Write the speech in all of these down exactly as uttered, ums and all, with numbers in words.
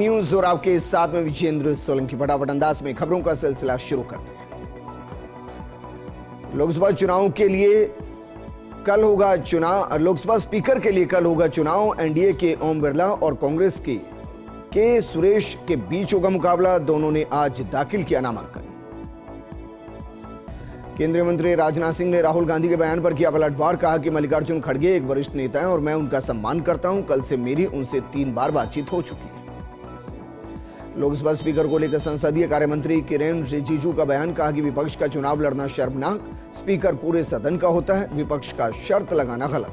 News और आपके साथ में विजेंद्र सोलंकी। फटाफट अंदाज में खबरों का सिलसिला शुरू करते हैं। लोकसभा चुनाव के लिए कल होगा चुनाव, लोकसभा स्पीकर के लिए कल होगा चुनाव। एनडीए के ओम बिरला और कांग्रेस के के सुरेश के बीच होगा मुकाबला। दोनों ने आज दाखिल किया नामांकन। केंद्रीय मंत्री राजनाथ सिंह ने राहुल गांधी के बयान पर किया पलटवार। कहा कि मल्लिकार्जुन खड़गे एक वरिष्ठ नेता हैं और मैं उनका सम्मान करता हूं। कल से मेरी उनसे तीन बार बातचीत हो चुकी है। लोकसभा स्पीकर को लेकर संसदीय कार्य मंत्री किरण रिजिजू का बयान। कहा कि विपक्ष का चुनाव लड़ना शर्मनाक, स्पीकर पूरे सदन का होता है, विपक्ष का शर्त लगाना गलत है।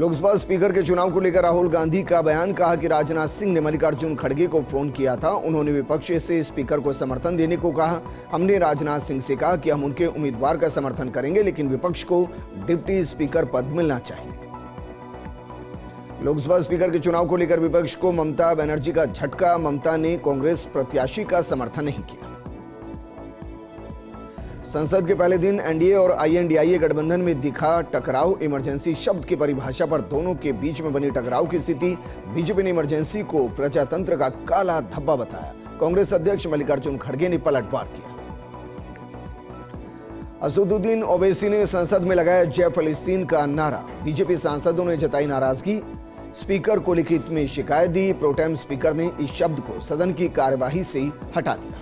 लोकसभा स्पीकर के चुनाव को लेकर राहुल गांधी का बयान। कहा कि राजनाथ सिंह ने मल्लिकार्जुन खड़गे को फोन किया था, उन्होंने विपक्ष से स्पीकर को समर्थन देने को कहा। हमने राजनाथ सिंह से कहा कि हम उनके उम्मीदवार का समर्थन करेंगे, लेकिन विपक्ष को डिप्टी स्पीकर पद मिलना चाहिए। लोकसभा स्पीकर के चुनाव को लेकर विपक्ष को ममता बैनर्जी का झटका। ममता ने कांग्रेस प्रत्याशी का समर्थन नहीं किया। संसद के पहले दिन एनडीए और आईएनडीआईए गठबंधन में दिखा टकराव। इमरजेंसी शब्द की परिभाषा पर दोनों के बीच में बनी टकराव की स्थिति। बीजेपी ने इमरजेंसी को प्रजातंत्र का काला धब्बा बताया। कांग्रेस अध्यक्ष मल्लिकार्जुन खड़गे ने पलटवार किया। असदुद्दीन ओवेसी ने संसद में लगाया जय फिलिस्तीन का नारा। बीजेपी सांसदों ने जताई नाराजगी। स्पीकर को लिखित में शिकायत दी। प्रोटेम स्पीकर ने इस शब्द को सदन की कार्यवाही से हटा दिया।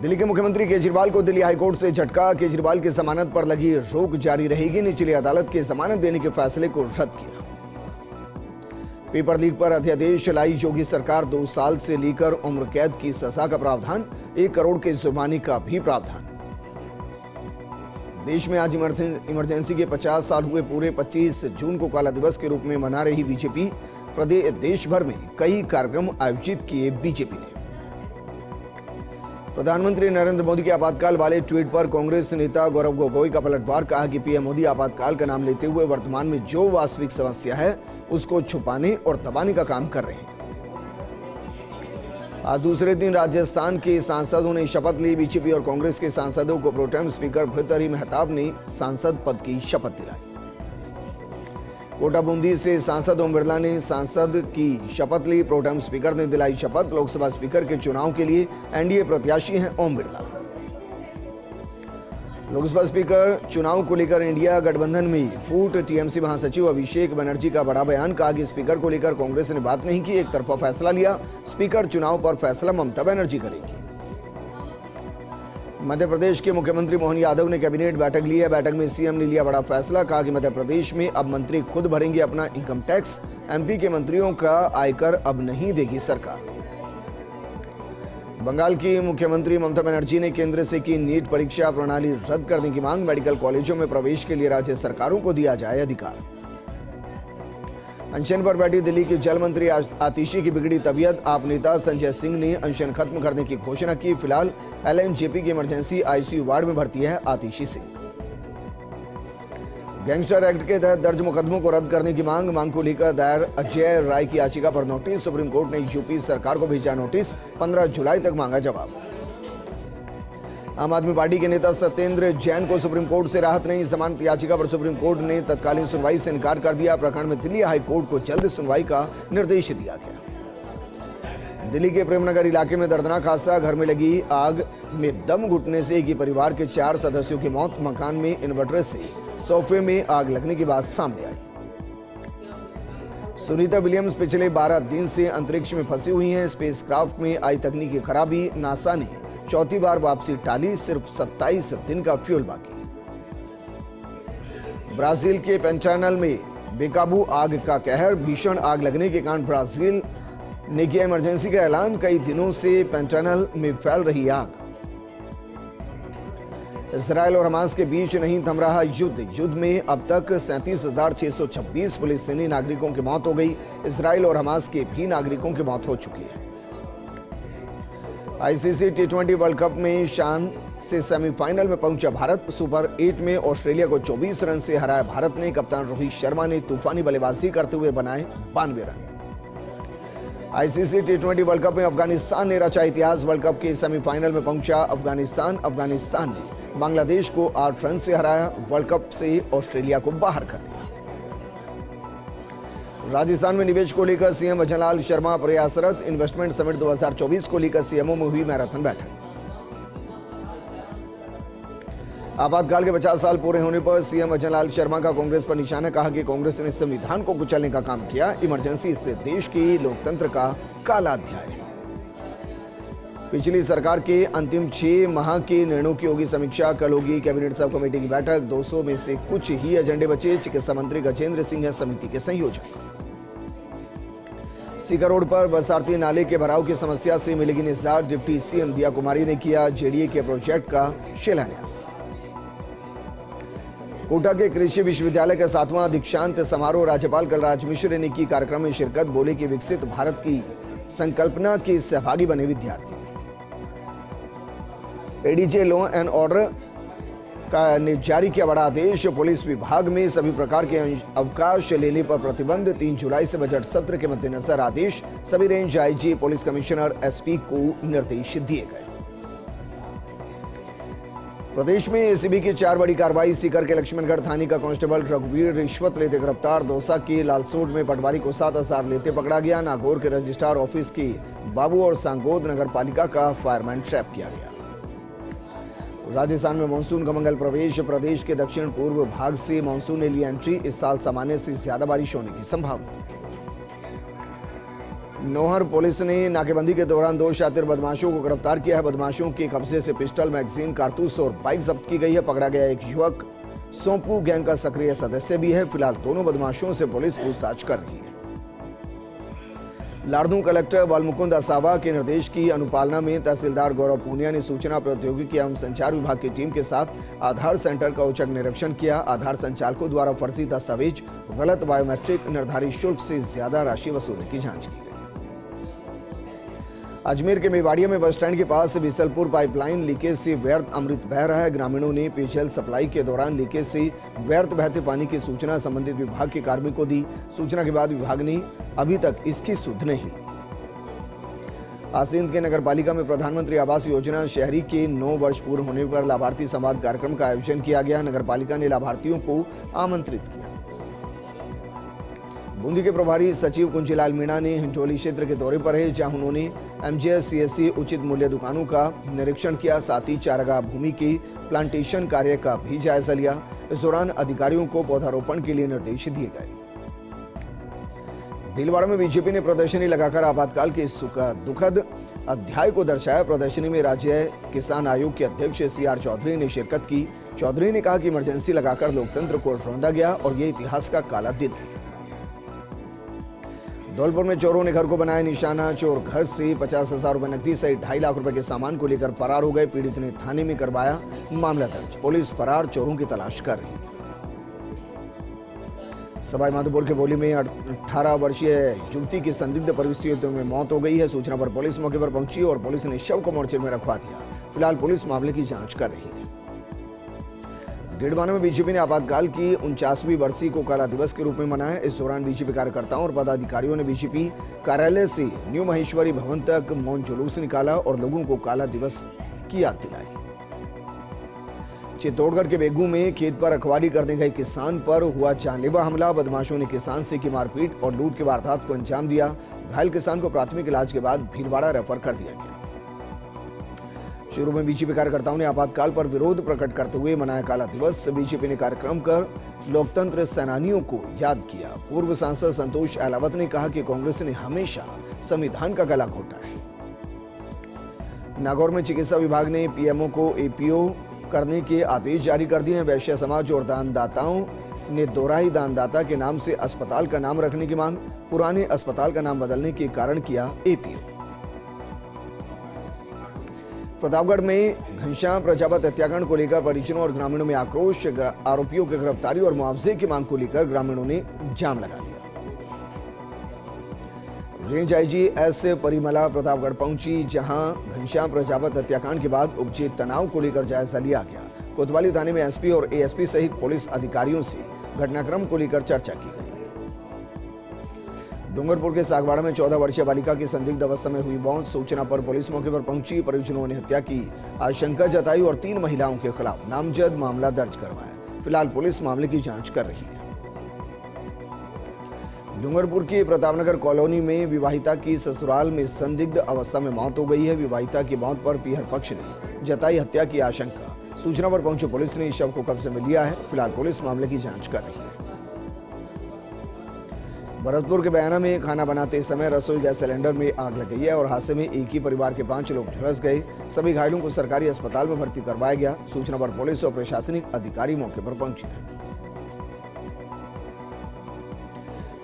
दिल्ली के मुख्यमंत्री केजरीवाल को दिल्ली हाईकोर्ट से झटका। केजरीवाल की जमानत पर लगी रोक जारी रहेगी। निचली अदालत के जमानत देने के फैसले को रद्द किया। पेपर लीक पर अध्यादेश लाई योगी सरकार। दो साल से लेकर उम्र कैद की सजा का प्रावधान, एक करोड़ के जुर्माने का भी प्रावधान। देश में आज इमरजेंसी के पचास साल हुए पूरे। पच्चीस जून को काला दिवस के रूप में मना रही बीजेपी। प्रदेश देश भर में कई कार्यक्रम आयोजित किए बीजेपी ने। प्रधानमंत्री नरेंद्र मोदी के आपातकाल वाले ट्वीट पर कांग्रेस नेता गौरव गोगोई का पलटवार। कहा कि पीएम मोदी आपातकाल का नाम लेते हुए वर्तमान में जो वास्तविक समस्या है उसको छुपाने और दबाने का काम कर रहे हैं। आज दूसरे दिन राजस्थान के सांसदों ने शपथ ली। बीजेपी और कांग्रेस के सांसदों को प्रोटेम स्पीकर भर्तृहरि महताब ने सांसद पद की शपथ दिलाई। कोटा बूंदी से सांसद ओम बिरला ने सांसद की शपथ ली। प्रोटेम स्पीकर ने दिलाई शपथ। लोकसभा स्पीकर के चुनाव के लिए एनडीए प्रत्याशी हैं ओम बिरला। लोकसभा स्पीकर चुनाव को लेकर इंडिया गठबंधन में फूट। टीएमसी महासचिव अभिषेक बनर्जी का बड़ा बयान। कहा कि स्पीकर को लेकर कांग्रेस ने बात नहीं की, एक तरफा फैसला लिया। स्पीकर चुनाव पर फैसला ममता बैनर्जी करेगी। मध्य प्रदेश के मुख्यमंत्री मोहन यादव ने कैबिनेट बैठक ली है। बैठक में सीएम ने लिया बड़ा फैसला। कहा कि मध्य प्रदेश में अब मंत्री खुद भरेंगे अपना इनकम टैक्स। एमपी के मंत्रियों का आयकर अब नहीं देगी सरकार। बंगाल की मुख्यमंत्री ममता बैनर्जी ने केंद्र से की नीट परीक्षा प्रणाली रद्द करने की मांग। मेडिकल कॉलेजों में प्रवेश के लिए राज्य सरकारों को दिया जाए अधिकार। अनशन पर बैठी दिल्ली की जल मंत्री आतिशी की बिगड़ी तबीयत। आप नेता संजय सिंह ने अनशन खत्म करने की घोषणा की। फिलहाल एलएमजेपी की इमरजेंसी आईसीयू वार्ड में भर्ती है आतिशी सिंह। गैंगस्टर एक्ट के तहत दर्ज मुकदमों को रद्द करने की मांग मांग को लेकर दायर अजय राय की याचिका पर नोटिस। सुप्रीम कोर्ट ने यूपी सरकार को भेजा नोटिस। पंद्रह जुलाई तक मांगा जवाब। आम आदमी पार्टी के नेता सत्येंद्र जैन को सुप्रीम कोर्ट से राहत नहीं। जमानत याचिका पर सुप्रीम कोर्ट ने तत्कालीन सुनवाई से इनकार कर दिया। प्रकरण में दिल्ली हाई कोर्ट को जल्द सुनवाई का निर्देश दिया गया। दिल्ली के प्रेमनगर इलाके में दर्दनाक हादसा। घर में लगी आग में दम घुटने से एक ही परिवार के चार सदस्यों की मौत। मकान में इन्वर्टर से सोफे में आग लगने की बात सामने आई। सुनीता विलियम्स पिछले बारह दिन से अंतरिक्ष में फंसी हुई हैं। स्पेसक्राफ्ट में आई तकनीकी खराबी। नासा ने चौथी बार वापसी टाली। सिर्फ सत्ताईस दिन का फ्यूल बाकी। ब्राजील के पेंटानल में बेकाबू आग का कहर। भीषण आग लगने के कारण ब्राजील ने किया इमरजेंसी का ऐलान। कई दिनों से पेंटानल में फैल रही आग। इसराइल और हमास के बीच नहीं थम रहा युद्ध। युद्ध में अब तक सैंतीस हजार छह सौ छब्बीस पुलिस सेना नागरिकों की मौत हो गई। इसराइल और हमास के भी नागरिकों की मौत हो चुकी है। ICC T twenty world cup में शान से सेमीफाइनल में पहुंचा भारत। सुपर एट में ऑस्ट्रेलिया को चौबीस रन से हराया भारत ने। कप्तान रोहित शर्मा ने तूफानी बल्लेबाजी करते हुए बनाए बानवे run. ICC T twenty world cup में अफगानिस्तान ने रचा इतिहास। वर्ल्ड कप के सेमीफाइनल में पहुंचा अफगानिस्तान। अफगानिस्तान ने बांग्लादेश को आठ रन से हराया। वर्ल्ड कप से ऑस्ट्रेलिया को बाहर कर दिया। राजस्थान में निवेश को लेकर सीएम भजनलाल शर्मा प्रयासरत। इन्वेस्टमेंट समिट दो हज़ार चौबीस को लेकर सीएमओ में हुई मैराथन बैठक। आपातकाल के पचास साल पूरे होने पर सीएम भजनलाल शर्मा का कांग्रेस पर निशाना, कहा कि कांग्रेस ने संविधान को कुचलने का काम किया। इमरजेंसी से देश की लोकतंत्र का काला अध्याय है। पिछली सरकार के अंतिम छह माह के निर्णयों की होगी समीक्षा, कल होगी कैबिनेट सब कमेटी की बैठक। दो सौ में से कुछ ही एजेंडे बचे। चिकित्सा मंत्री गजेंद्र सिंह है समिति के संयोजक। सीकर रोड पर बरसाती नाले के भराव की समस्या से मिलेगी निजात, डिप्टी सीएम दिया कुमारी ने किया जेडीए के प्रोजेक्ट का शिलान्यास। कोटा के कृषि विश्वविद्यालय का सातवां दीक्षांत समारोह, राज्यपाल कलराज मिश्र ने की कार्यक्रम में शिरकत, बोले कि विकसित भारत की संकल्पना के सहभागी बने विद्यार्थी। एडीजे लॉ एंड ऑर्डर का ने जारी किया बड़ा आदेश, पुलिस विभाग में सभी प्रकार के अवकाश लेने पर प्रतिबंध। तीन जुलाई से बजट सत्र के मद्देनजर आदेश, सभी range IG, police commissioner, SP को निर्देश दिए गए। प्रदेश में एसीबी की चार बड़ी कार्रवाई, सीकर के लक्ष्मणगढ़ थाने का कांस्टेबल रघुवीर रिश्वत लेते गिरफ्तार। दौसा के लालसोट में पटवारी को सात हजार लेते पकड़ा गया। नागौर के रजिस्ट्रार ऑफिस की बाबू और सांगोद नगर पालिका का फायरमैन ट्रैप किया गया। राजस्थान में मानसून का मंगल प्रवेश, प्रदेश के दक्षिण पूर्व भाग से मानसून ने ली एंट्री। इस साल सामान्य से ज्यादा बारिश होने की संभावना। नौहर पुलिस ने नाकेबंदी के दौरान दो शातिर बदमाशों को गिरफ्तार किया है। बदमाशों के कब्जे से पिस्टल, मैगजीन, कारतूस और बाइक जब्त की गई है। पकड़ा गया एक युवक सोंपू गैंग का सक्रिय सदस्य भी है। फिलहाल दोनों बदमाशों से पुलिस पूछताछ कर रही है। लाडनू कलेक्टर बालमुकुंद साबा के निर्देश की अनुपालना में तहसीलदार गौरव पुनिया ने सूचना प्रौद्योगिकी एवं संचार विभाग की टीम के साथ आधार सेंटर का औचक निरीक्षण किया। आधार संचालकों द्वारा फर्जी दस्तावेज, गलत बायोमेट्रिक, निर्धारित शुल्क से ज्यादा राशि वसूलने की जांच की गई। अजमेर के मेवाड़िया में बस स्टैंड के पास बिसलपुर पाइपलाइन लीकेज से व्यर्थ अमृत बह रहा है। ग्रामीणों ने पेयजल सप्लाई के दौरान लीकेज से व्यर्थ बहते पानी की सूचना संबंधित विभाग के कार्मिक को दी। सूचना के बाद विभाग ने अभी तक इसकी सुध नहीं। आसीन के नगरपालिका में प्रधानमंत्री आवास योजना शहरी के नौ वर्ष पूर्ण होने पर लाभार्थी संवाद कार्यक्रम का आयोजन किया गया। नगरपालिका ने लाभार्थियों को आमंत्रित किया। बूंदी के प्रभारी सचिव कुंजलाल मीणा ने हिंडोली क्षेत्र के दौरे पर है, जहां उन्होंने एमजीएस सीएससी उचित मूल्य दुकानों का निरीक्षण किया। साथ ही चारागाह भूमि के प्लांटेशन कार्य का भी जायजा लिया। इस दौरान अधिकारियों को पौधारोपण के लिए निर्देश दिए गए। भीलवाड़ा में बीजेपी ने प्रदर्शनी लगाकर आपातकाल के इस दुखद अध्याय को दर्शाया। प्रदर्शनी में राज्य किसान आयोग के अध्यक्ष सी चौधरी ने शिरकत की। चौधरी ने कहा कि इमरजेंसी लगाकर लोकतंत्र को रौंदा गया और यह इतिहास का काला दिन है। धौलपुर में चोरों ने घर को बनाया निशाना। चोर घर से पचास हजार रुपए नकदी सहित ढाई लाख रुपए के सामान को लेकर फरार हो गए। पीड़ित ने थाने में करवाया मामला दर्ज। पुलिस फरार चोरों की तलाश कर रही है। सवाईमाधोपुर के बोली में अठारह वर्षीय युवती की संदिग्ध परिस्थितियों में मौत हो गई है। सूचना पर पुलिस मौके पर पहुंची और पुलिस ने शव को मोर्चे में रखवा दिया। फिलहाल पुलिस मामले की जांच कर रही है। डेढ़वाना में बीजेपी ने आपातकाल की उनचासवीं बरसी को काला दिवस के रूप में मनाया। इस दौरान बीजेपी कार्यकर्ताओं और पदाधिकारियों ने बीजेपी कार्यालय से न्यू महेश्वरी भवन तक मौन जुलूस निकाला और लोगों को काला दिवस की याद दिलाई। चित्तौड़गढ़ के बेगू में खेत पर रखवाली करने गए किसान पर हुआ जानलेवा हमला। बदमाशों ने किसान से की मारपीट और लूट की वारदात को अंजाम दिया। घायल किसान को प्राथमिक इलाज के बाद भीलवाड़ा रेफर कर दिया गया। शुरू में बीजेपी कार्यकर्ताओं ने आपातकाल पर विरोध प्रकट करते हुए मनाया काला दिवस। बीजेपी ने कार्यक्रम कर लोकतंत्र सेनानियों को याद किया। पूर्व सांसद संतोष अहलावत ने कहा कि कांग्रेस ने हमेशा संविधान का गला घोटा है। नागौर में चिकित्सा विभाग ने पीएमओ को एपीओ करने के आदेश जारी कर दिए हैं। वैश्य समाज और दानदाताओं ने दोहराई दानदाता के नाम से अस्पताल का नाम रखने की मांग। पुराने अस्पताल का नाम बदलने के कारण किया एपीओ। प्रतापगढ़ में घनश्याम प्रजापत हत्याकांड को लेकर परिजनों और ग्रामीणों में आक्रोश। आरोपियों की गिरफ्तारी और मुआवजे की मांग को लेकर ग्रामीणों ने जाम लगा दिया। Range IG S Parimala Pratapgarh पहुंची, जहां घनश्याम प्रजापत हत्याकांड के बाद उपजे तनाव को लेकर जायजा लिया गया। कोतवाली थाने में एसपी और एएसपी सहित पुलिस अधिकारियों से घटनाक्रम को लेकर चर्चा की गई। डूंगरपुर के सागवाड़ा में चौदह वर्षीय बालिका की संदिग्ध अवस्था में हुई मौत। सूचना पर पुलिस मौके पर पहुंची। परिजनों ने हत्या की आशंका जताई और तीन महिलाओं के खिलाफ नामजद मामला दर्ज करवाया। फिलहाल पुलिस मामले की जाँच कर रही है। डूंगरपुर की प्रतापनगर कॉलोनी में विवाहिता की ससुराल में संदिग्ध अवस्था में मौत हो गई है। विवाहिता की मौत पर पीहर पक्ष ने जताई हत्या की आशंका। सूचना पर पहुंची पुलिस ने शव को कब्जे में लिया है। फिलहाल पुलिस मामले की जांच कर रही है। भरतपुर के बयाना में खाना बनाते समय रसोई गैस सिलेंडर में आग लग गई है और हादसे में एक ही परिवार के पांच लोग झुलस गए। सभी घायलों को सरकारी अस्पताल में भर्ती करवाया गया। सूचना पर पुलिस और प्रशासनिक अधिकारी मौके पर पहुंचे।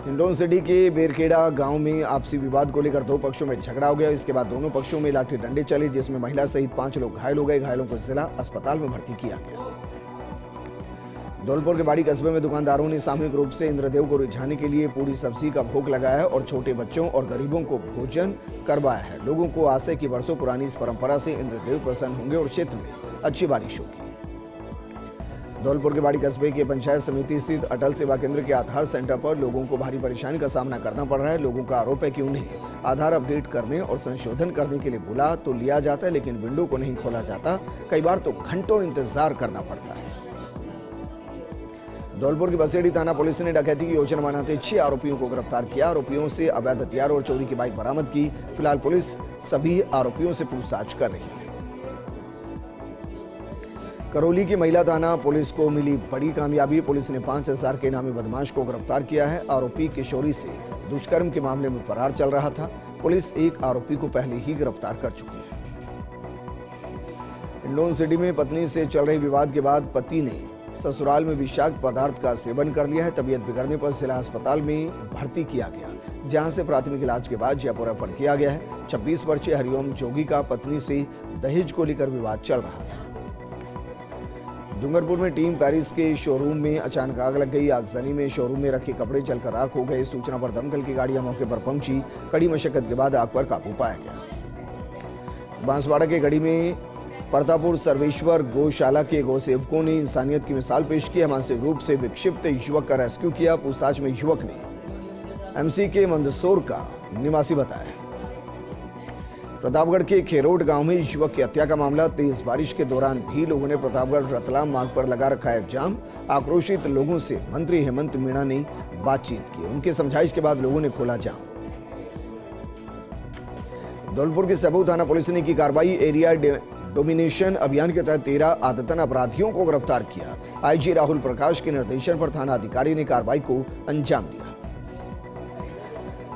हिंडोन सिटी के बेरखेड़ा गांव में आपसी विवाद को लेकर दो पक्षों में झगड़ा हो गया। इसके बाद दोनों पक्षों में लाठी डंडे चले, जिसमें महिला सहित पांच लोग घायल हो गए। घायलों को जिला अस्पताल में भर्ती किया गया। धौलपुर के बाड़ी कस्बे में दुकानदारों ने सामूहिक रूप से इंद्रदेव को रिझाने के लिए पूरी सब्जी का भोग लगाया और छोटे बच्चों और गरीबों को भोजन करवाया है। लोगों को आशा है कि वर्षों पुरानी इस परंपरा से इंद्रदेव प्रसन्न होंगे और क्षेत्र में अच्छी बारिश होगी। धौलपुर के बाड़ी कस्बे के पंचायत समिति स्थित अटल सेवा केंद्र के आधार सेंटर पर लोगों को भारी परेशानी का सामना करना पड़ रहा है। लोगों का आरोप है कि उन्हें आधार अपडेट करने और संशोधन करने के लिए बुला तो लिया जाता है, लेकिन विंडो को नहीं खोला जाता। कई बार तो घंटों इंतजार करना पड़ता है। धौलपुर की बसेड़ी थाना पुलिस ने डकैती की योजना बनाते छह आरोपियों को गिरफ्तार किया। आरोपियों से अवैध हथियार और चोरी की बाइक बरामद की। फिलहाल पुलिस सभी आरोपियों से पूछताछ कर रही है। करौली की महिला थाना पुलिस को मिली बड़ी कामयाबी। पुलिस ने पांच हजार के नामी बदमाश को गिरफ्तार किया है। आरोपी किशोरी से दुष्कर्म के मामले में फरार चल रहा था। पुलिस एक आरोपी को पहले ही गिरफ्तार कर चुकी है। हिंडोन सिटी में पत्नी से चल रहे विवाद के बाद पति ने ससुराल में विषाक्त पदार्थ का सेवन कर लिया है। तबीयत बिगड़ने पर जिला अस्पताल में भर्ती किया गया, जहां से प्राथमिक इलाज के बाद जयपुर रेफर किया गया है। छब्बीस वर्षीय हरिओम जोगी का पत्नी से दहेज को लेकर विवाद चल रहा था। डूंगरपुर में टीम पेरिस के शोरूम में अचानक आग लग गई। आगजनी में शोरूम में रखे कपड़े जलकर राख हो गए। सूचना पर दमकल की गाड़ियां मौके पर पहुंची। कड़ी मशक्कत के बाद आग पर काबू पाया गया। बांसवाड़ा के गढ़ी में परतापुर सर्वेश्वर गौशाला के गौ सेवकों ने इंसानियत की मिसाल पेश की। मानसिक रूप से विक्षिप्त युवक का रेस्क्यू किया। पूछताछ में युवक ने एमसी के मंदसौर का निवासी बताया। प्रतापगढ़ के खेरोट गांव में युवक की हत्या का मामला। तेज बारिश के दौरान भी लोगों ने प्रतापगढ़ रतलाम मार्ग पर लगा रखा है जाम। आक्रोशित लोगों से मंत्री हेमंत मीणा ने बातचीत की। उनके समझाइश के बाद लोगों ने खोला जाम। धौलपुर के सबू थाना पुलिस ने की कार्रवाई। एरिया डोमिनेशन अभियान के तहत तेरह आदतन अपराधियों को गिरफ्तार किया। आईजी राहुल प्रकाश के निर्देशन पर थाना अधिकारी ने कार्रवाई को अंजाम दिया।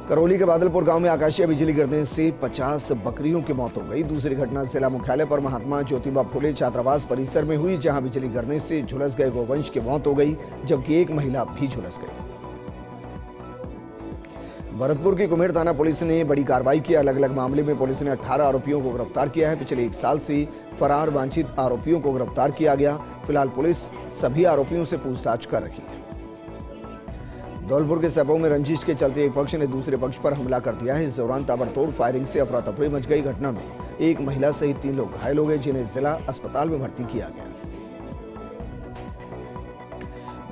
करौली के बादलपुर गांव में आकाशीय बिजली गिरने से पचास बकरियों की मौत हो गई। दूसरी घटना जिला मुख्यालय पर महात्मा ज्योतिबा फुले छात्रावास परिसर में हुई, जहां बिजली गिरने से झुलस गए गोवंश की मौत हो गई, जबकि एक महिला भी झुलस गई। भरतपुर की कुम्हेर थाना पुलिस ने बड़ी कार्रवाई की। अलग अलग मामले में पुलिस ने अठारह आरोपियों को गिरफ्तार किया है। पिछले एक साल से फरार वांछित आरोपियों को गिरफ्तार किया गया। फिलहाल पुलिस सभी आरोपियों से पूछताछ कर रही है। धौलपुर के सपो में रंजिश के चलते एक पक्ष ने दूसरे पक्ष पर हमला कर दिया है। इस दौरान ताबड़तोड़ फायरिंग से अफरा तफरी मच गई। घटना में एक महिला सहित तीन लोग घायल हो गए, जिन्हें जिला अस्पताल में भर्ती किया गया।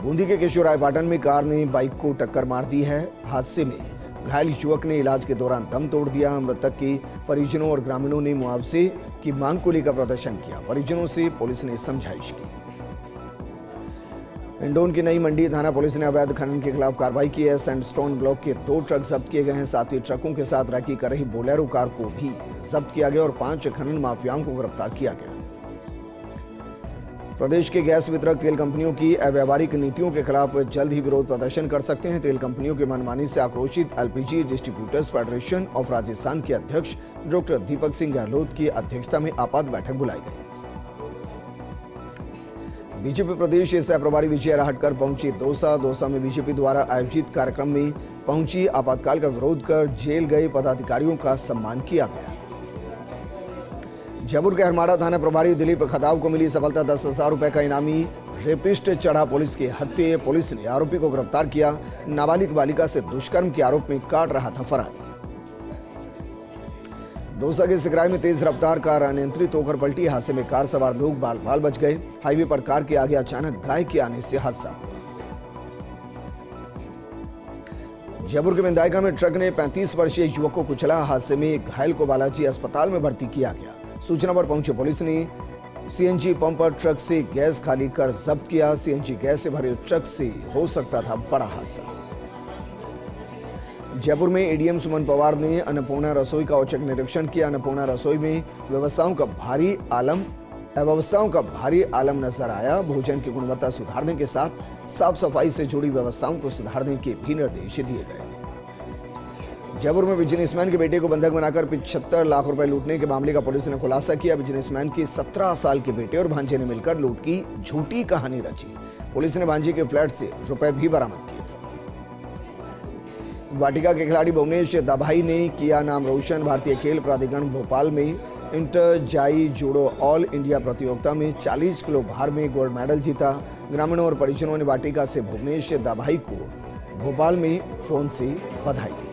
बूंदी के केशोरायपाटन में कार ने बाइक को टक्कर मार दी है। हादसे में घायल युवक ने इलाज के दौरान दम तोड़ दिया। मृतक के परिजनों और ग्रामीणों ने मुआवजे की मांग को लेकर प्रदर्शन किया। परिजनों से पुलिस ने समझाइश की। हिंडोन की नई मंडी थाना पुलिस ने अवैध खनन के खिलाफ कार्रवाई की है। सैंडस्टोन ब्लॉक के दो ट्रक जब्त किए गए हैं। साथ ही ट्रकों के साथ रैकी कर रही बोलेरो कार को भी जब्त किया गया और पांच खनन माफियाओं को गिरफ्तार किया गया। प्रदेश के गैस वितरक तेल कंपनियों की अव्यावहारिक नीतियों के खिलाफ जल्द ही विरोध प्रदर्शन कर सकते हैं। तेल कंपनियों की मनमानी से आक्रोशित LPG distributors federation of Rajasthan के अध्यक्ष डॉक्टर दीपक सिंह गहलोत की अध्यक्षता में आपात बैठक बुलाई गई। बीजेपी प्रदेश सह प्रभारी विजय राहटकर पहुंची दौसा। दौसा में बीजेपी द्वारा आयोजित कार्यक्रम में पहुंची आपातकाल का विरोध कर जेल गए पदाधिकारियों का सम्मान किया गया। जयपुर के हरमाड़ा थाना प्रभारी दिलीप खताव को मिली सफलता। दस हजार रुपए का इनामी रेपिस्ट चढ़ा पुलिस के हत्थे। पुलिस ने आरोपी को गिरफ्तार किया। नाबालिग बालिका से दुष्कर्म के आरोप में काट रहा था फरार। दौसा के सिकराई में तेज रफ्तार कार अनियंत्रित होकर पलटी। हादसे में कार सवार लोग बाल बाल बच गए। हाईवे पर कार के आगे अचानक गाय के आने से हादसा हुआ। जयपुर के बिंदायका में ट्रक ने पैंतीस वर्षीय युवक को कुचला। हादसे में घायल को बालाजी अस्पताल में भर्ती किया गया। सूचना पर पहुंची पुलिस ने सीएनजी पंप पर ट्रक से गैस खाली कर जब्त किया। सीएनजी गैस से भरे ट्रक से हो सकता था बड़ा हादसा। जयपुर में एडीएम सुमन पवार ने अन्नपूर्णा रसोई का औचक निरीक्षण किया। अन्नपूर्णा रसोई में व्यवस्थाओं का भारी आलम व्यवस्थाओं का भारी आलम नजर आया। भोजन की गुणवत्ता सुधारने के साथ साफ सफाई से जुड़ी व्यवस्थाओं को सुधारने के भी निर्देश दिए गए। जयपुर में बिजनेसमैन के बेटे को बंधक बनाकर पिछहत्तर लाख रुपए लूटने के मामले का पुलिस ने खुलासा किया। बिजनेसमैन के सत्रह साल के बेटे और भांजे ने मिलकर लूट की झूठी कहानी रची। पुलिस ने भांजे के फ्लैट से रुपए भी बरामद किए। वाटिका के खिलाड़ी भुवनेश दाभाई ने किया नाम रोशन। भारतीय खेल प्राधिकरण भोपाल में इंटर जाई जूडो ऑल इंडिया प्रतियोगिता में चालीस किलो भार में गोल्ड मेडल जीता। ग्रामीणों और परिजनों ने वाटिका से भुवनेश दाभाई को भोपाल में फोन से बधाई दी।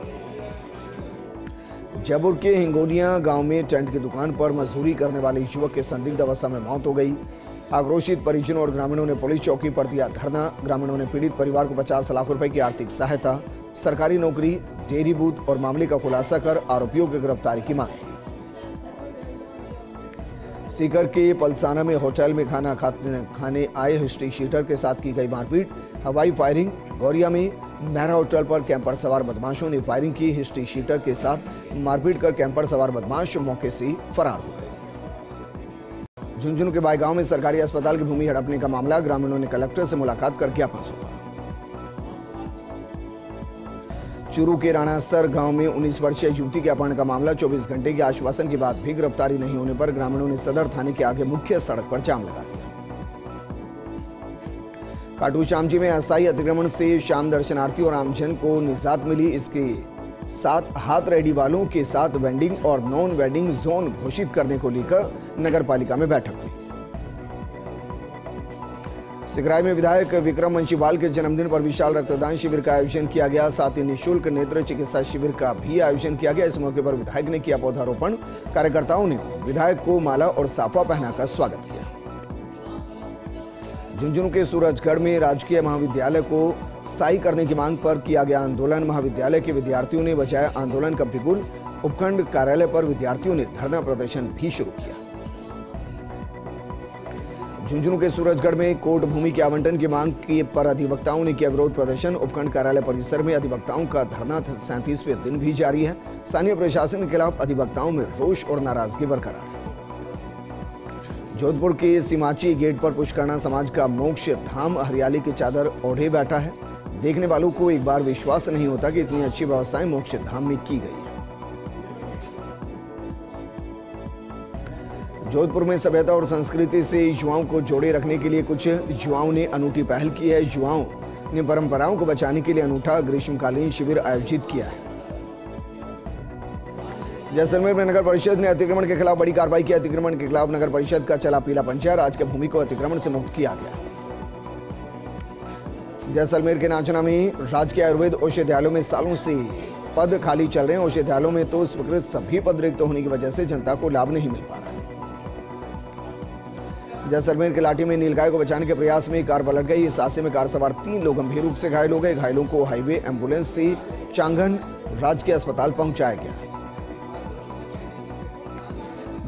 जयपुर के हिंगोनिया गांव में टेंट की दुकान पर मजदूरी करने वाले युवक के संदिग्ध अवस्था में मौत हो गई। आक्रोशित परिजनों और ग्रामीणों ने पुलिस चौकी पर दिया धरना। ग्रामीणों ने पीड़ित परिवार को पचास लाख रुपए की आर्थिक सहायता, सरकारी नौकरी, डेयरी बूथ और मामले का खुलासा कर आरोपियों की गिरफ्तारी की मांग। सीकर के पलसाना में होटल में खाना खाने आए हिस्ट्री शीटर के साथ की गई मारपीट, हवाई फायरिंग। गौरिया में मेहरा होटल पर कैंपर सवार बदमाशों ने फायरिंग की। हिस्ट्री शीटर के साथ मारपीट कर कैंपर सवार बदमाश मौके से फरार हो गए। झुंझुनू के बायगांव में सरकारी अस्पताल की भूमि हड़पने का मामला, ग्रामीणों ने कलेक्टर से मुलाकात कर ज्ञापन सौंपा। चूरू के राणासर गांव में उन्नीस वर्षीय युवती के अपहरण का मामला, चौबीस घंटे के आश्वासन के बाद भी गिरफ्तारी नहीं होने पर ग्रामीणों ने सदर थाने के आगे मुख्य सड़क पर जाम लगा दिया। खाटू श्याम जी में अस्थायी अतिक्रमण से शाम दर्शनार्थी और आमजन को निजात मिली। इसके साथ हाथ रेडी वालों के साथ वेंडिंग और नॉन वेंडिंग जोन घोषित करने को लेकर नगर पालिका में बैठक हुई। सिगराई में विधायक विक्रम मंशीवाल के जन्मदिन पर विशाल रक्तदान शिविर का आयोजन किया गया। साथ ही निःशुल्क नेत्र चिकित्सा शिविर का भी आयोजन किया गया। इस मौके पर विधायक ने किया पौधारोपण। कार्यकर्ताओं ने विधायक को माला और साफा पहनाकर स्वागत किया। झुंझुनू के सूरजगढ़ में राजकीय महाविद्यालय को स्थायी करने की मांग पर किया गया आंदोलन। महाविद्यालय के विद्यार्थियों ने बजाया आंदोलन का बिगुल। उपखंड कार्यालय पर विद्यार्थियों ने धरना प्रदर्शन भी शुरू किया। झुंझुनू के सूरजगढ़ में कोर्ट भूमि के आवंटन की मांग की पर अधिवक्ताओं ने किया विरोध प्रदर्शन। उपखंड कार्यालय परिसर में अधिवक्ताओं का धरना सैंतीसवें दिन भी जारी है। स्थानीय प्रशासन के खिलाफ अधिवक्ताओं में रोष और नाराजगी बरकरार है। जोधपुर के सिमाची गेट पर पुष्करणा समाज का मोक्ष धाम हरियाली की चादर ओढ़े बैठा है। देखने वालों को एक बार विश्वास नहीं होता कि इतनी अच्छी व्यवस्थाएं मोक्ष धाम में की गई है। जोधपुर में सभ्यता और संस्कृति से युवाओं को जोड़े रखने के लिए कुछ युवाओं ने अनूठी पहल की है। युवाओं ने परंपराओं को बचाने के लिए अनूठा ग्रीष्मकालीन शिविर आयोजित किया है। जैसलमेर में नगर परिषद ने अतिक्रमण के खिलाफ बड़ी कार्रवाई की। अतिक्रमण के खिलाफ नगर परिषद का चला पीला पंचा। राज की भूमि को अतिक्रमण से मुक्त किया गया। जैसलमेर के नाचना में राजकीय आयुर्वेद औषधालयों में सालों से पद खाली चल रहे हैं। औषधालयों में तो स्वीकृत सभी पद रिक्त होने की वजह से जनता को लाभ नहीं मिल पा रहा है। जैसलमेर के लाठी में नीलगाय को बचाने के प्रयास में कार पलट गई। इस हादसे में कार सवार तीन लोग गंभीर रूप से घायल हो गए। घायलों को हाईवे एम्बुलेंस से चांगन राजकीय अस्पताल पहुंचाया गया।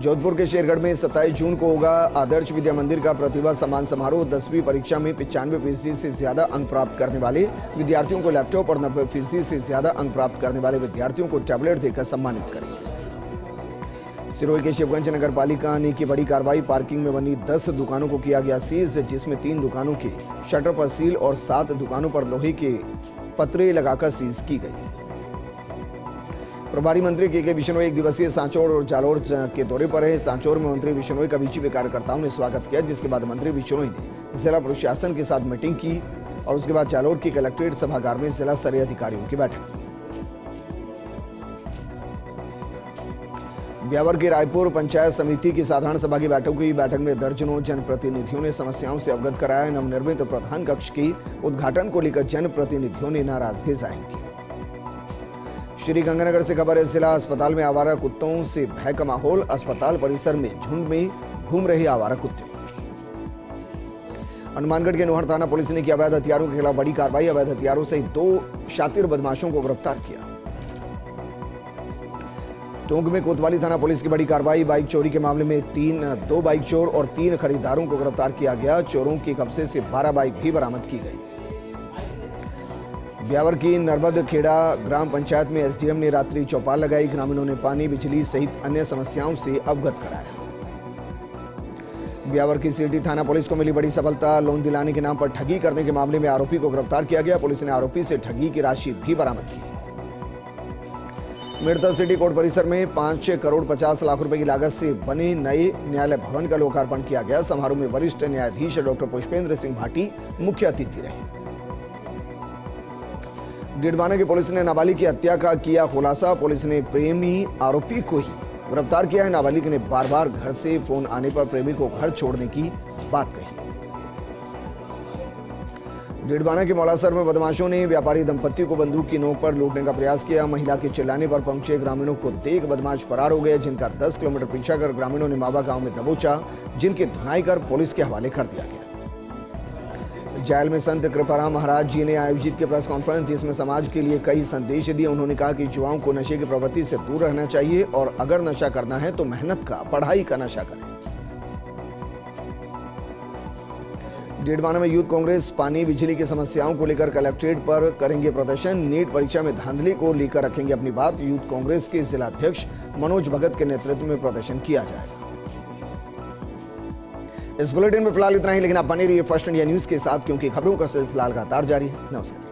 जोधपुर के शेरगढ़ में सत्ताईस जून को होगा आदर्श विद्या मंदिर का प्रतिभा सम्मान समारोह। दसवीं परीक्षा में पचानवे फीसदी से ज्यादा अंक प्राप्त करने वाले विद्यार्थियों को लैपटॉप और नब्बे फीसदी से ज्यादा अंक प्राप्त करने वाले विद्यार्थियों को टैबलेट देकर सम्मानित करेंगे। सिरोही के शिवगंज नगर पालिका ने की बड़ी कार्रवाई। पार्किंग में बनी दस दुकानों को किया गया सीज, जिसमें तीन दुकानों के शटर पर सील और सात दुकानों पर लोहे के पतरे लगाकर सीज की गई। प्रभारी मंत्री के के विश्नोई एक दिवसीय सांचौर और जालोर के दौरे पर है। सांचौर में मंत्री विश्नोई का बीजेपी कार्यकर्ताओं ने स्वागत किया, जिसके बाद मंत्री विश्नोई ने जिला प्रशासन के साथ मीटिंग की और उसके बाद जालोर के कलेक्ट्रेट सभागार में जिला स्तरीय अधिकारियों की बैठक। ब्यावर की रायपुर पंचायत समिति की साधारण सभा की बैठक हुई। बैठक में दर्जनों जनप्रतिनिधियों ने समस्याओं से अवगत कराया। नवनिर्मित प्रधान कक्ष की उद्घाटन को लेकर जनप्रतिनिधियों ने नाराजगी जाहिर की। श्री गंगानगर से खबर है, जिला अस्पताल में आवारा कुत्तों से भय का माहौल। अस्पताल परिसर में झुंड में घूम रहे आवारा कुत्ते। हनुमानगढ़ के नोहर थाना पुलिस ने किया अवैध हथियारों के खिलाफ बड़ी कार्रवाई। अवैध हथियारों से दो शातिर बदमाशों को गिरफ्तार किया। टोंक में कोतवाली थाना पुलिस की बड़ी कार्रवाई। बाइक चोरी के मामले में तीन दो बाइक चोर और तीन खरीदारों को गिरफ्तार किया गया। चोरों के कब्जे से बारह बाइक भी बरामद की गई। ब्यावर की नर्मद खेड़ा ग्राम पंचायत में एसडीएम ने रात्रि चौपाल लगाई। ग्रामीणों ने पानी, बिजली सहित अन्य समस्याओं से अवगत कराया। ब्यावर की सीटी थाना पुलिस को मिली बड़ी सफलता। लोन दिलाने के नाम पर ठगी करने के मामले में आरोपी को गिरफ्तार किया गया। पुलिस ने आरोपी से ठगी की राशि भी बरामद की। मिर्ता सिटी कोर्ट परिसर में पांच करोड़ पचास लाख रुपए की लागत से बने नए न्यायालय भवन का लोकार्पण किया गया। समारोह में वरिष्ठ न्यायाधीश डॉक्टर पुष्पेंद्र सिंह भाटी मुख्य अतिथि रहे। डिडवाना की पुलिस ने नाबालिग की हत्या का किया खुलासा। पुलिस ने प्रेमी आरोपी को ही गिरफ्तार किया है। नाबालिग ने बार बार घर से फोन आने पर प्रेमी को घर छोड़ने की बात कही। डिडवाना के मौलासर में बदमाशों ने व्यापारी दंपति को बंदूक की नोक पर लूटने का प्रयास किया। महिला के चिल्लाने पर पहुंचे ग्रामीणों को देख बदमाश फरार हो गए, जिनका दस किलोमीटर पीछा कर ग्रामीणों ने मावा गांव में दबोचा, जिनके धुनाई कर पुलिस के हवाले कर दिया गया। जायल में संत कृपाराम महाराज जी ने आयोजित की प्रेस कॉन्फ्रेंस, जिसमें समाज के लिए कई संदेश दिए। उन्होंने कहा कि युवाओं को नशे की प्रवृत्ति से दूर रहना चाहिए और अगर नशा करना है तो मेहनत का, पढ़ाई का नशा करें। डेढ़वाना में यूथ कांग्रेस पानी, बिजली की समस्याओं को लेकर कलेक्ट्रेट पर करेंगे प्रदर्शन। नीट परीक्षा में धांधली को लेकर रखेंगे अपनी बात। यूथ कांग्रेस के जिलाध्यक्ष मनोज भगत के नेतृत्व में प्रदर्शन किया जाएगा। इस बुलेटिन में फिलहाल इतना ही, लेकिन आप बने रहिए फर्स्ट इंडिया न्यूज के साथ, क्योंकि खबरों का सिलसिला लगातार जारी है। नमस्कार।